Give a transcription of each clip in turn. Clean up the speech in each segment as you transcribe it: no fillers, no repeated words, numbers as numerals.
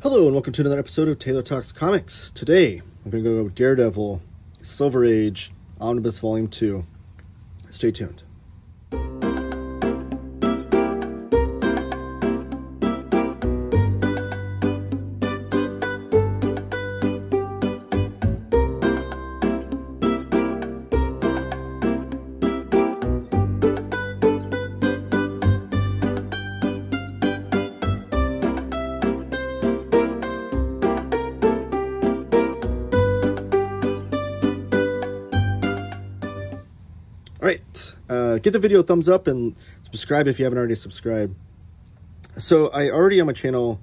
Hello and welcome to another episode of Taylor Talks Comics. Today, I'm going to go with Daredevil, Silver Age, Omnibus Volume 2. Stay tuned. Give the video a thumbs up and subscribe if you haven't already subscribed. So I already on my channel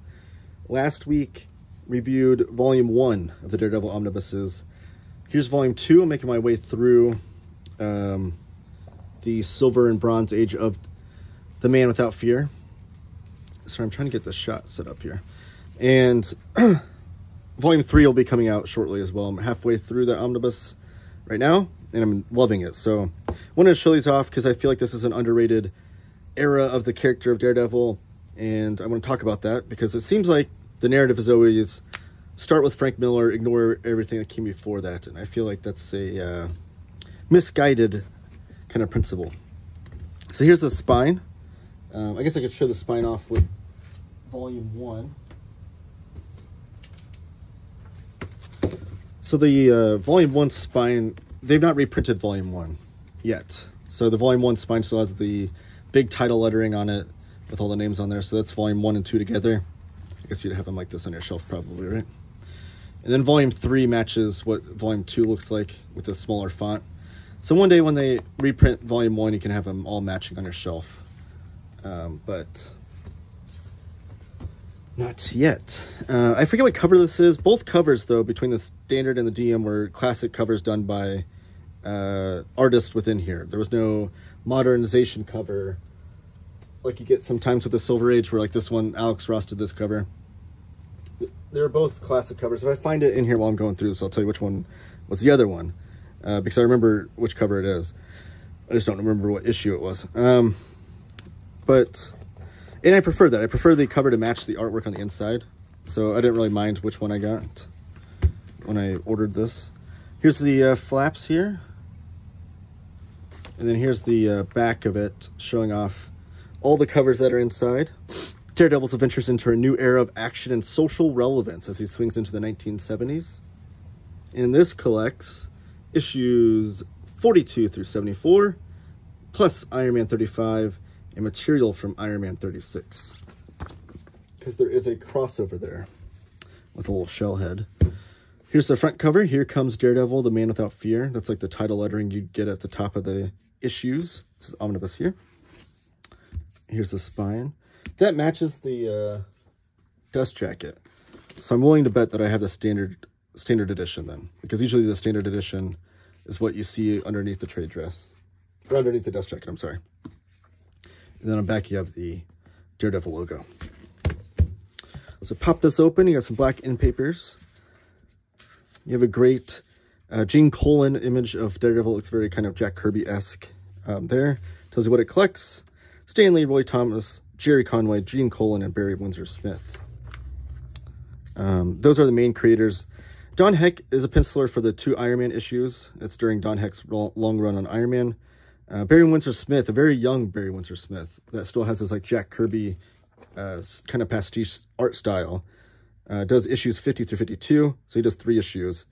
last week reviewed volume 1 of the Daredevil omnibuses. Here's volume 2. I'm making my way through the Silver and Bronze Age of the Man Without Fear. So I'm trying to get this shot set up here. And volume 3 will be coming out shortly as well. I'm halfway through the omnibus right now, and I'm loving it. So I wanted to show these off because I feel like this is an underrated era of the character of Daredevil, and I want to talk about that because it seems like the narrative is always start with Frank Miller, ignore everything that came before that, and I feel like that's a misguided kind of principle. So here's the spine. I guess I could show the spine off with volume 1. So the volume 1 spine, they've not reprinted volume 1 yet. So the volume 1 spine still has the big title lettering on it with all the names on there. So that's volume 1 and 2 together. I guess you'd have them like this on your shelf probably, right? And then volume 3 matches what volume 2 looks like with a smaller font. So one day when they reprint volume 1, you can have them all matching on your shelf. But not yet. I forget what cover this is. Both covers, though, between the standard and the DM were classic covers done by artists within here. There was no modernization cover like you get sometimes with the Silver Age, where like this one, Alex Ross did this cover. They're both classic covers. If I find it in here while I'm going through this, I'll tell you which one was the other one, because I remember which cover it is. I just don't remember what issue it was. But... and I prefer that. I prefer the cover to match the artwork on the inside. So I didn't really mind which one I got when I ordered this. Here's the flaps here. And then here's the back of it, showing off all the covers that are inside. Daredevil's adventures enter a new era of action and social relevance as he swings into the 1970s. And this collects issues 42 through 74, plus Iron Man 35, and material from Iron Man 36, because there is a crossover there with a little shell head. Here's the front cover. Here comes Daredevil, the Man Without Fear. That's like the title lettering you get at the top of the issues. This is omnibus here. Here's the spine. That matches the dust jacket. So I'm willing to bet that I have the standard edition then, because usually the standard edition is what you see underneath the trade dress, or underneath the dust jacket, I'm sorry. And then on back, you have the Daredevil logo. So pop this open. You got some black end papers. You have a great Gene Colan image of Daredevil. Looks very kind of Jack Kirby-esque there. Tells you what it collects. Stan Lee, Roy Thomas, Gerry Conway, Gene Colan, and Barry Windsor Smith. Those are the main creators. Don Heck is a penciler for the 2 Iron Man issues. It's during Don Heck's long run on Iron Man. Barry Windsor Smith, a very young Barry Windsor Smith that still has this like Jack Kirby kind of pastiche art style, does issues 50 through 52, so he does 3 issues.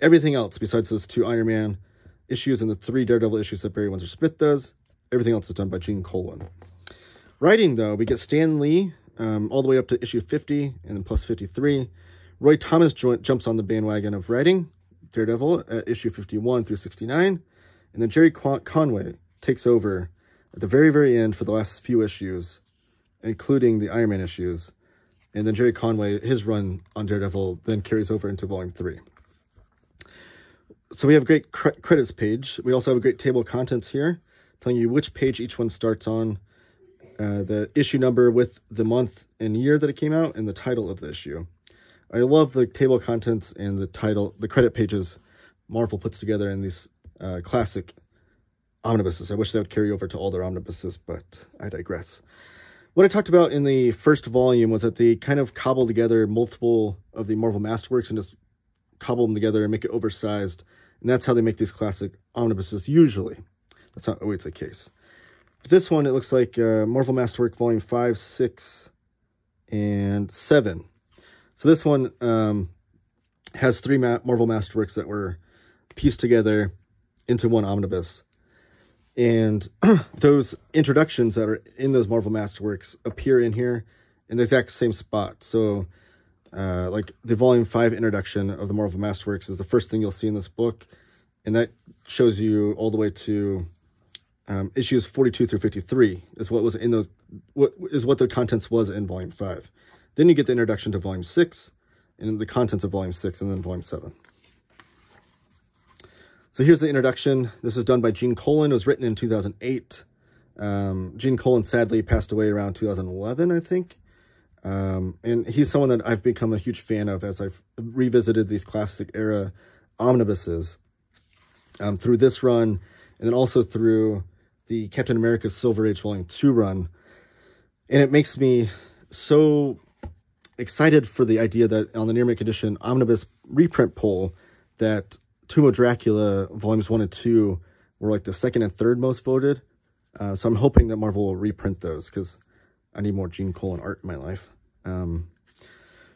Everything else besides those 2 Iron Man issues and the 3 Daredevil issues that Barry Windsor Smith does, everything else is done by Gene Colan. Writing, though, we get Stan Lee all the way up to issue 50 and then plus 53. Roy Thomas jumps on the bandwagon of writing Daredevil at issue 51 through 69. And then Gerry Conway takes over at the very, very end for the last few issues, including the Iron Man issues. And then Gerry Conway, his run on Daredevil, then carries over into Volume 3. So we have a great credits page. We also have a great table of contents here, telling you which page each one starts on, the issue number with the month and year that it came out, and the title of the issue. I love the table of contents and the title, the credit pages Marvel puts together in these classic omnibuses. I wish that would carry over to all their omnibuses, but I digress. What I talked about in the first volume was that they kind of cobbled together multiple of the Marvel Masterworks and just cobble them together and make it oversized. And that's how they make these classic omnibuses usually. That's not always the case. But this one, it looks like Marvel Masterwork Volume 5, 6, and 7. So this one has three Marvel Masterworks that were pieced together into one omnibus. And those introductions that are in those Marvel Masterworks appear in here in the exact same spot. So like the Volume 5 introduction of the Marvel Masterworks is the first thing you'll see in this book. And that shows you all the way to issues 42 through 53 is what was in those, what the contents was in Volume 5. Then you get the introduction to Volume 6 and the contents of Volume 6 and then Volume 7. So here's the introduction. This is done by Gene Colan. It was written in 2008. Gene Colan sadly passed away around 2011, I think. And he's someone that I've become a huge fan of as I've revisited these classic era omnibuses through this run and then also through the Captain America Silver Age Volume 2 run. And it makes me so excited for the idea that on the Near Mint Edition omnibus reprint poll that Tomb of Dracula Volumes 1 and 2 were like the second and third most voted. So I'm hoping that Marvel will reprint those because I need more Gene Colan art in my life.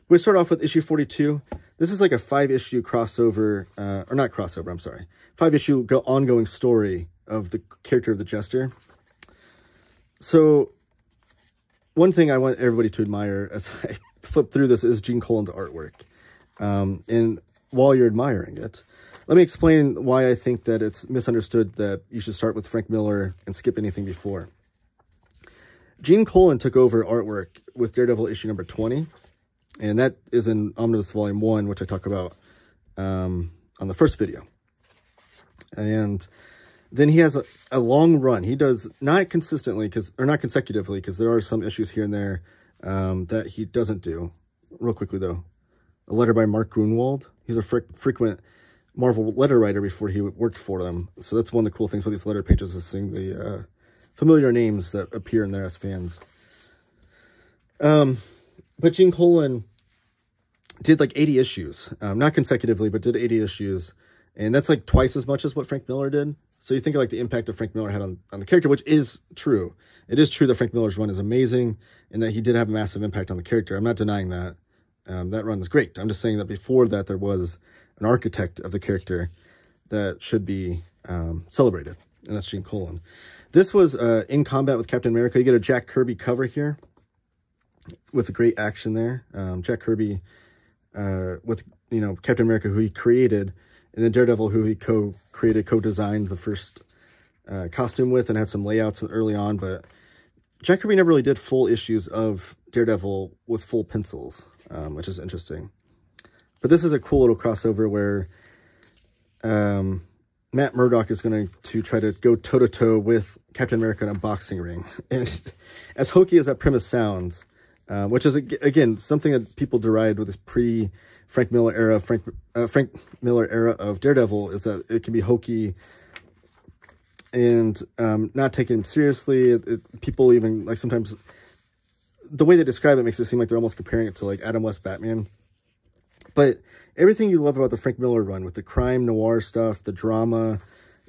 We start off with issue 42. This is like a 5-issue crossover, or not crossover, I'm sorry. 5-issue ongoing story of the character of the Jester. So one thing I want everybody to admire as I flip through this is Gene Colan's artwork. And while you're admiring it, let me explain why I think that it's misunderstood that you should start with Frank Miller and skip anything before. Gene Colan took over artwork with Daredevil issue number 20, and that is in Omnibus Volume 1, which I talk about on the first video. And then he has a long run. He does not consistently, not consecutively, because there are some issues here and there that he doesn't do. Real quickly, though, a letter by Mark Gruenwald. He's a frequent Marvel letter writer before he worked for them. So that's one of the cool things about these letter pages is seeing the familiar names that appear in there as fans. But Gene Colan did like 80 issues, not consecutively, but did 80 issues. And that's like twice as much as what Frank Miller did. So you think of like the impact that Frank Miller had on the character, which is true. It is true that Frank Miller's run is amazing and that he did have a massive impact on the character. I'm not denying that. That run is great. I'm just saying that before that, there was an architect of the character that should be celebrated. And that's Gene Colan. This was in combat with Captain America. You get a Jack Kirby cover here with a great action there. Jack Kirby with, you know, Captain America, who he created, and then Daredevil, who he co-created, co-designed the first costume with and had some layouts early on. But Jack Kirby never really did full issues of Daredevil with full pencils, which is interesting. But this is a cool little crossover where Matt Murdock is going to try to go toe-to-toe with Captain America in a boxing ring. And as hokey as that premise sounds, which is, again, something that people deride with this pre-Frank Miller era, Frank Miller era of Daredevil, is that it can be hokey and not taken seriously. People even, like, sometimes the way they describe it makes it seem like they're almost comparing it to, like, Adam West Batman. But everything you love about the Frank Miller run, with the crime noir stuff, the drama,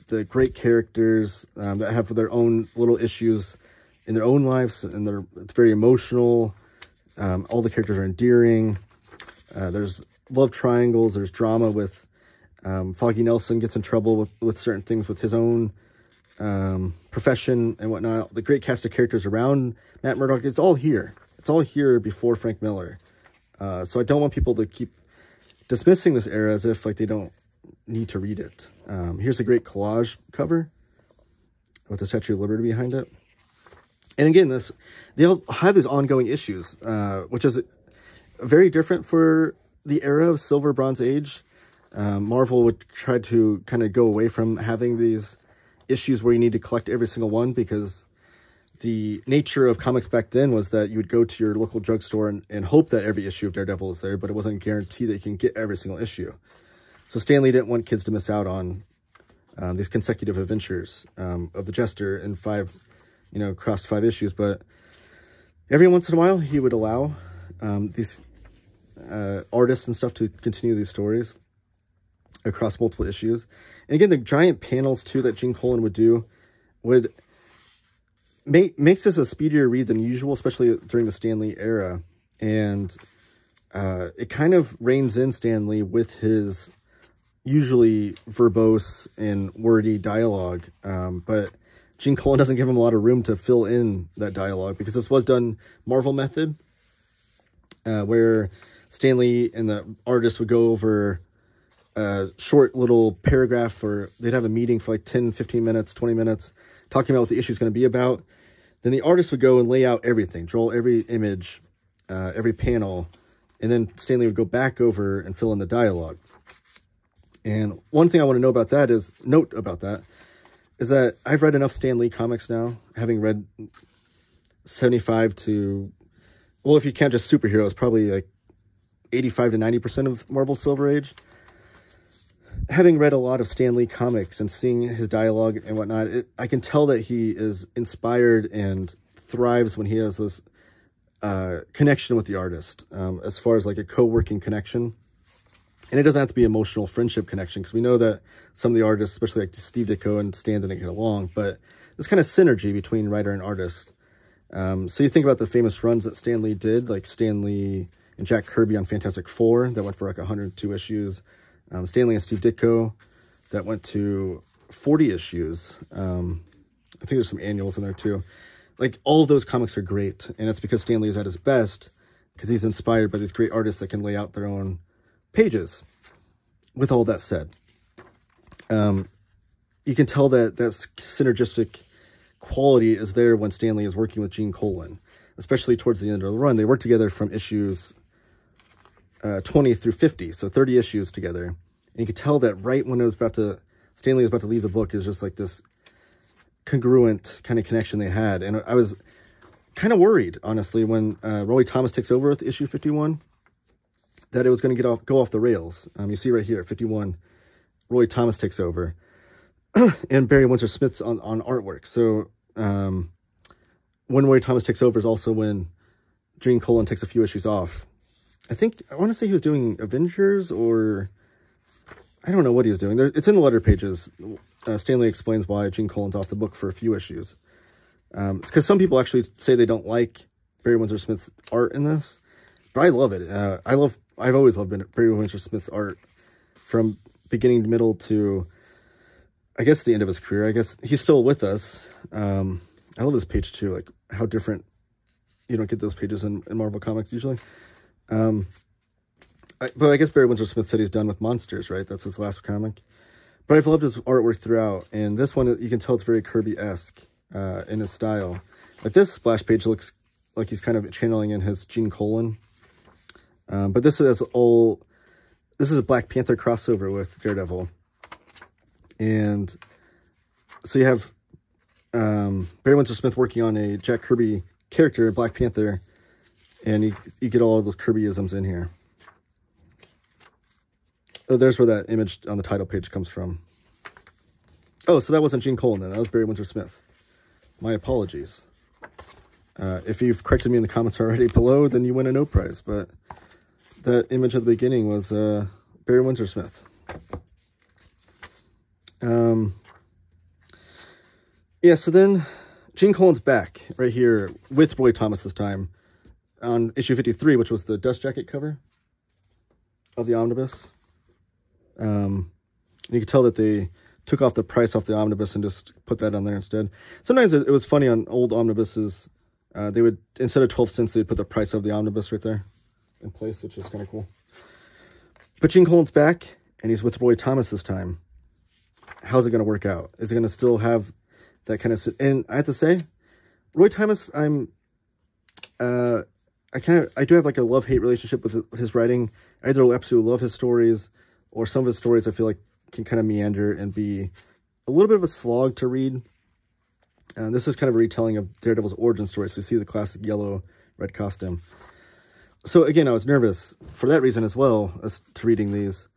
the great characters that have their own little issues in their own lives, and it's very emotional. All the characters are endearing. There's love triangles. There's drama with Foggy Nelson gets in trouble with certain things with his own profession and whatnot. The great cast of characters around Matt Murdock, it's all here. It's all here before Frank Miller. So I don't want people to keep dismissing this era as if like they don't need to read it. Here's a great collage cover with the Statue of Liberty behind it. And again, they all have these ongoing issues, which is very different for the era of Silver Bronze Age. Marvel would try to kind of go away from having these issues where you need to collect every single one, because the nature of comics back then was that you would go to your local drugstore and hope that every issue of Daredevil was there, but it wasn't guaranteed that you can get every single issue. So Stan Lee didn't want kids to miss out on these consecutive adventures of the Jester in 5, crossed 5 issues. But Every once in a while, he would allow these artists and stuff to continue these stories across multiple issues. And again, the giant panels, too, that Gene Colan would do would makes this a speedier read than usual, especially during the Stan Lee era. And it kind of reins in Stan Lee with his usually verbose and wordy dialogue, but Gene Colan doesn't give him a lot of room to fill in that dialogue, because this was done Marvel method, where Stan Lee and the artist would go over a short little paragraph, or they'd have a meeting for like 10, 15 minutes, 20 minutes, talking about what the issue is going to be about. Then the artist would go and lay out everything, draw every image, every panel, and then Stan Lee would go back over and fill in the dialogue. And one thing I want to know about that is, that I've read enough Stan Lee comics now, having read 75 to, well, if you count just superheroes, probably like 85 to 90% of Marvel Silver Age. Having read a lot of Stan Lee comics and seeing his dialogue and whatnot, I can tell that he is inspired and thrives when he has this connection with the artist, as far as like a co-working connection. And it doesn't have to be emotional friendship connection, because we know that some of the artists, especially like Steve Ditko and Stan, didn't get along. But this kind of synergy between writer and artist. So you think about the famous runs that Stan Lee did, like Stan Lee and Jack Kirby on Fantastic Four, that went for like 102 issues. Stan Lee and Steve Ditko, that went to 40 issues. I think there's some annuals in there too. Like, all of those comics are great. And it's because Stan Lee is at his best, because he's inspired by these great artists that can lay out their own pages. With all that said, you can tell that that synergistic quality is there when Stan Lee is working with Gene Colan, especially towards the end of the run. They worked together from issues 20 through 50, so 30 issues together. And you can tell that right when it was about to, Stan Lee was about to leave the book, is just like this congruent kind of connection they had. And I was kind of worried, honestly, when Roy Thomas takes over with issue 51. That it was going to go off the rails. You see right here at 51, Roy Thomas takes over, and Barry Windsor Smith's on artwork. So when Roy Thomas takes over is also when Gene Colan takes a few issues off. I want to say he was doing Avengers, or I don't know what he was doing. It's in the letter pages. Stan Lee explains why Gene Colan's off the book for a few issues. It's because some people actually say they don't like Barry Windsor Smith's art in this, but I love it. I've always loved Barry Windsor Smith's art, from beginning to middle to, I guess, the end of his career. I guess he's still with us. I love this page, too. Like, how different. You don't get those pages in Marvel Comics, usually. But I guess Barry Windsor Smith said he's done with Monsters, right? That's his last comic. But I've loved his artwork throughout. And this one, you can tell it's very Kirby-esque in his style. Like, this splash page looks like he's kind of channeling in his Gene Colan. But this is a Black Panther crossover with Daredevil. And so you have Barry Windsor Smith working on a Jack Kirby character, Black Panther, and you get all of those Kirbyisms in here. So there's where that image on the title page comes from. Oh, so that wasn't Gene Colan then. That was Barry Windsor Smith. My apologies. If you've corrected me in the comments already below, then you win a no prize, but that image at the beginning was Barry Windsor Smith. Yeah, so then Gene Colan's back right here with Roy Thomas this time on issue 53, which was the dust jacket cover of the omnibus. And you could tell that they took off the price off the omnibus and just put that on there instead. Sometimes it was funny on old omnibuses. They would, instead of 12 cents, they'd put the price of the omnibus right there in place, which is kind of cool. But Gene Colan's back, and he's with Roy Thomas this time. How's it going to work out? Is it going to still have that kind of... And I have to say, Roy Thomas, I do have like a love-hate relationship with his writing. I either absolutely love his stories, or some of his stories I feel like can kind of meander and be a little bit of a slog to read. And this is kind of a retelling of Daredevil's origin story, so you see the classic yellow-red costume. So, again, I was nervous for that reason as well as to reading these.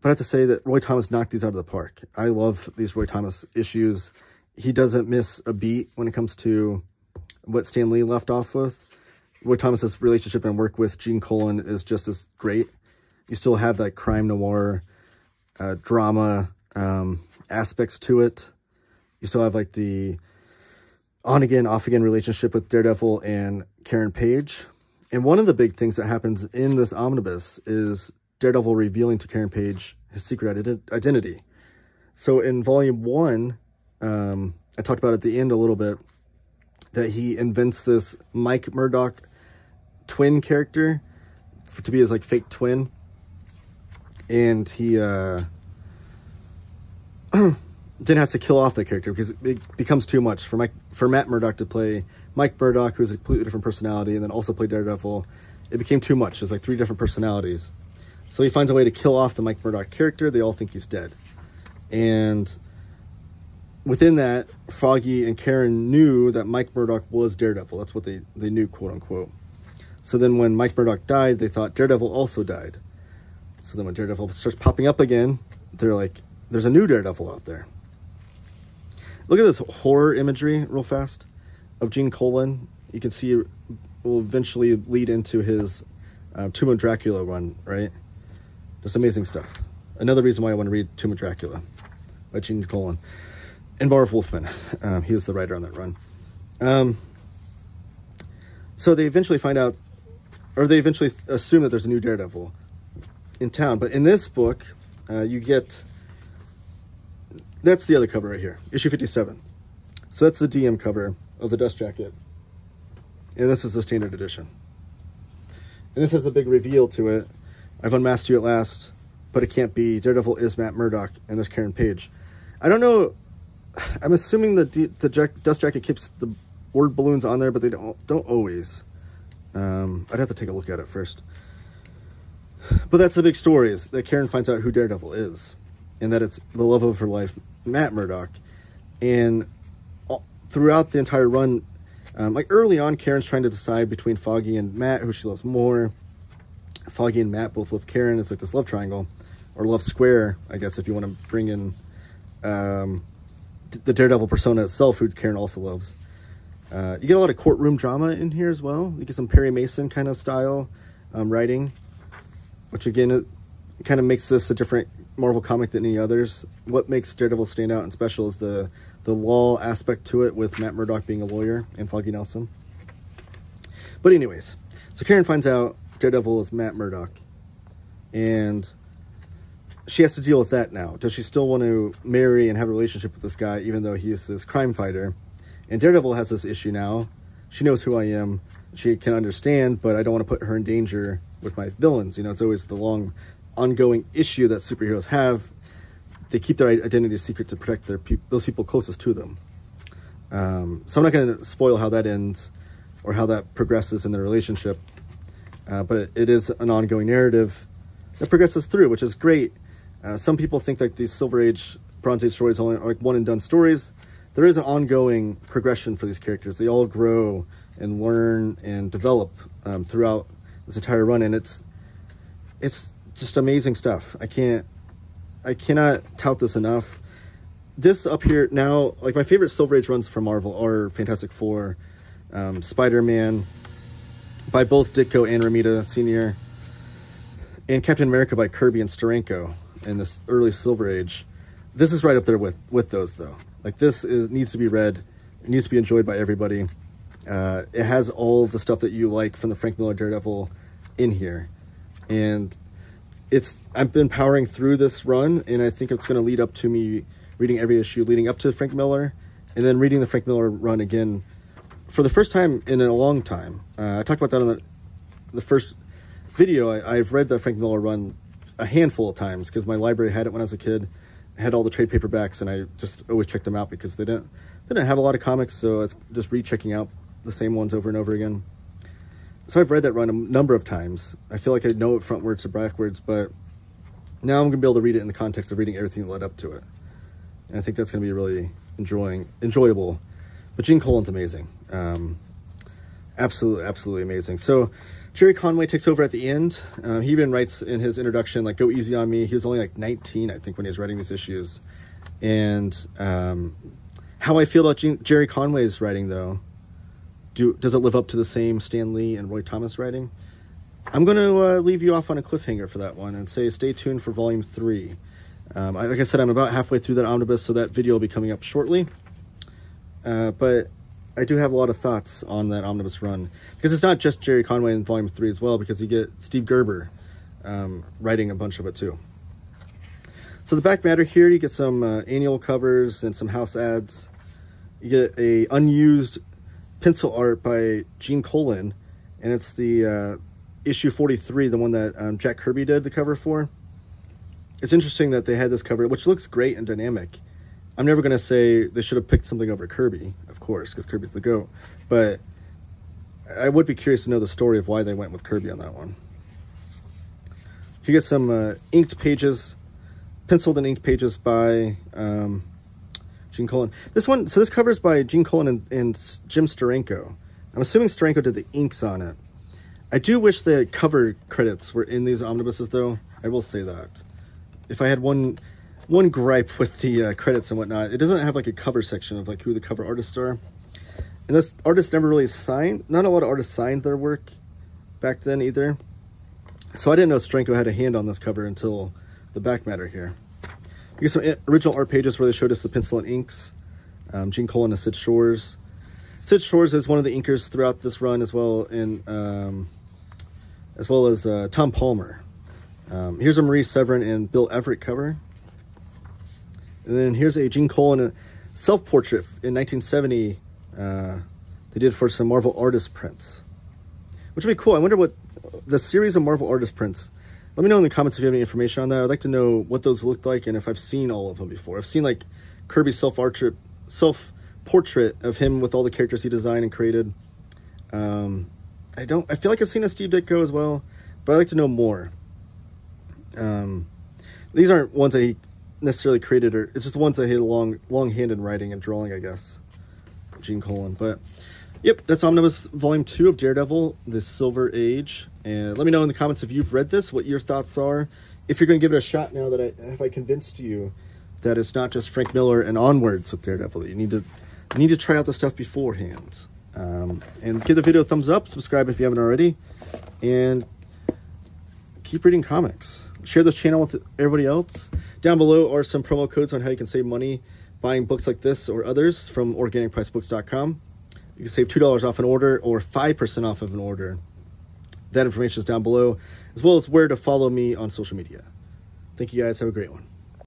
But I have to say that Roy Thomas knocked these out of the park. I love these Roy Thomas issues. He doesn't miss a beat when it comes to what Stan Lee left off with. Roy Thomas's relationship and work with Gene Colan is just as great. You still have that crime noir drama aspects to it. You still have like the on-again, off-again relationship with Daredevil and Karen Page. And one of the big things that happens in this omnibus is Daredevil revealing to Karen Page his secret identity. So in Volume 1, I talked about at the end a little bit, that he invents this Mike Murdoch twin character to be his like fake twin. And he then has to kill off that character because it becomes too much for Matt Murdock to play Mike Murdoch, who's a completely different personality, and then also play Daredevil. It became too much. It's like three different personalities. So he finds a way to kill off the Mike Murdoch character. They all think he's dead. And within that, Foggy and Karen knew that Mike Murdoch was Daredevil. That's what they knew, quote unquote. So then when Mike Murdoch died, they thought Daredevil also died. So then when Daredevil starts popping up again, they're like, there's a new Daredevil out there. Look at this horror imagery real fast of Gene Colan. You can see it will eventually lead into his Tomb of Dracula run, right? Just amazing stuff. Another reason why I want to read Tomb of Dracula by Gene Colan. And Marv Wolfman, he was the writer on that run. So they eventually find out, or they eventually assume that there's a new Daredevil in town. But in this book, you get, that's the other cover right here, issue 57. So that's the DM cover of the dust jacket. And this is the standard edition. And this has a big reveal to it. I've unmasked you at last, but it can't be. Daredevil is Matt Murdock, and there's Karen Page. I don't know. I'm assuming the dust jacket keeps the word balloons on there, but they don't always. I'd have to take a look at it first. But that's the big story, is that Karen finds out who Daredevil is, and that it's the love of her life, Matt Murdock. And throughout the entire run, like early on, Karen's trying to decide between Foggy and Matt, who she loves more. Foggy and Matt both love Karen. It's like this love triangle, or love square, I guess, if you want to bring in the Daredevil persona itself, who Karen also loves. You get a lot of courtroom drama in here as well. You get some Perry Mason kind of style writing, which again, it kind of makes this a different Marvel comic than any others. What makes Daredevil stand out and special is the law aspect to it, with Matt Murdock being a lawyer and Foggy Nelson. But anyways, so Karen finds out Daredevil is Matt Murdock, and she has to deal with that now. Does she still want to marry and have a relationship with this guy, even though he is this crime fighter? And Daredevil has this issue now. She knows who I am. She can understand, but I don't want to put her in danger with my villains. You know, it's always the long, ongoing issue that superheroes have. They keep their identity secret to protect their those people closest to them. So I'm not going to spoil how that ends or how that progresses in their relationship. But it is an ongoing narrative that progresses through, which is great. Some people think that these Silver Age, Bronze Age stories only are like one-and-done stories. There is an ongoing progression for these characters. They all grow and learn and develop throughout this entire run, and it's just amazing stuff. I cannot tout this enough. This up here now, like my favorite Silver Age runs from Marvel are Fantastic Four, Spider-Man, by both Ditko and Romita Sr., and Captain America by Kirby and Steranko. In this early Silver Age, this is right up there with those, though. Like, this is, needs to be read. It needs to be enjoyed by everybody. It has all the stuff that you like from the Frank Miller Daredevil in here, and I've been powering through this run, and I think it's going to lead up to me reading every issue leading up to Frank Miller, and then reading the Frank Miller run again for the first time in a long time. I talked about that in the first video. I've read the Frank Miller run a handful of times because my library had it when I was a kid. I had all the trade paperbacks, and I just always checked them out because they didn't have a lot of comics, so it's just rechecking out the same ones over and over again. So I've read that run a number of times. I feel like I know it frontwards or backwards, but now I'm gonna be able to read it in the context of reading everything that led up to it, and I think that's gonna be really enjoyable. But Gene Colan's amazing, absolutely amazing. So Gerry Conway takes over at the end. He even writes in his introduction, like, go easy on me. He was only like 19, I think, when he was writing these issues. And how I feel about Gerry Conway's writing, though, does it live up to the same Stan Lee and Roy Thomas writing? I'm going to leave you off on a cliffhanger for that one and say stay tuned for Volume 3. Like I said, I'm about halfway through that omnibus, so that video will be coming up shortly. But I do have a lot of thoughts on that omnibus run, because it's not just Gerry Conway in Volume 3 as well, because you get Steve Gerber writing a bunch of it too. So the back matter here, you get some annual covers and some house ads. You get a unused pencil art by Gene Colan, and it's the issue 43, the one that Jack Kirby did the cover for. It's interesting that they had this cover, which looks great and dynamic. I'm never going to say they should have picked something over Kirby, of course, because Kirby's the GOAT. But I would be curious to know the story of why they went with Kirby on that one. You get some inked pages, penciled and inked pages by Gene Colan. This one, so this cover's by Gene Colan and Jim Steranko. I'm assuming Steranko did the inks on it. I do wish the cover credits were in these omnibuses, though. I will say that. If I had one gripe with the credits and whatnot, it doesn't have like a cover section of like who the cover artists are, and this artist never really signed. Not a lot of artists signed their work back then either, so I didn't know Steranko had a hand on this cover until the back matter here. You get some original art pages where they showed us the pencil and inks, Gene Colan and Sid Shores. Sid Shores is one of the inkers throughout this run as well, and as well as Tom Palmer. Here's a Marie Severin and Bill Everett cover. And then here's a Gene Colan self-portrait in 1970 they did for some Marvel Artist prints, which would be cool. I wonder what the series of Marvel Artist prints. Let me know in the comments if you have any information on that. I'd like to know what those looked like and if I've seen all of them before. I've seen like Kirby's self-portrait of him with all the characters he designed and created. I feel like I've seen a Steve Ditko as well, but I'd like to know more. These aren't ones that he necessarily created, or it's just the ones that he had long-handed writing and drawing, I guess, Gene Colan. But yep, that's Omnibus Volume 2 of Daredevil, The Silver Age. And let me know in the comments if you've read this, what your thoughts are, if you're going to give it a shot now that I convinced you that it's not just Frank Miller and onwards with Daredevil, that you need to try out the stuff beforehand. And give the video a thumbs up, subscribe if you haven't already, and keep reading comics. Share this channel with everybody else. Down below are some promo codes on how you can save money buying books like this or others from OrganicPricedBooks.com. You can save $2 off an order or 5% off of an order. That information is down below, as well as where to follow me on social media. Thank you guys. Have a great one.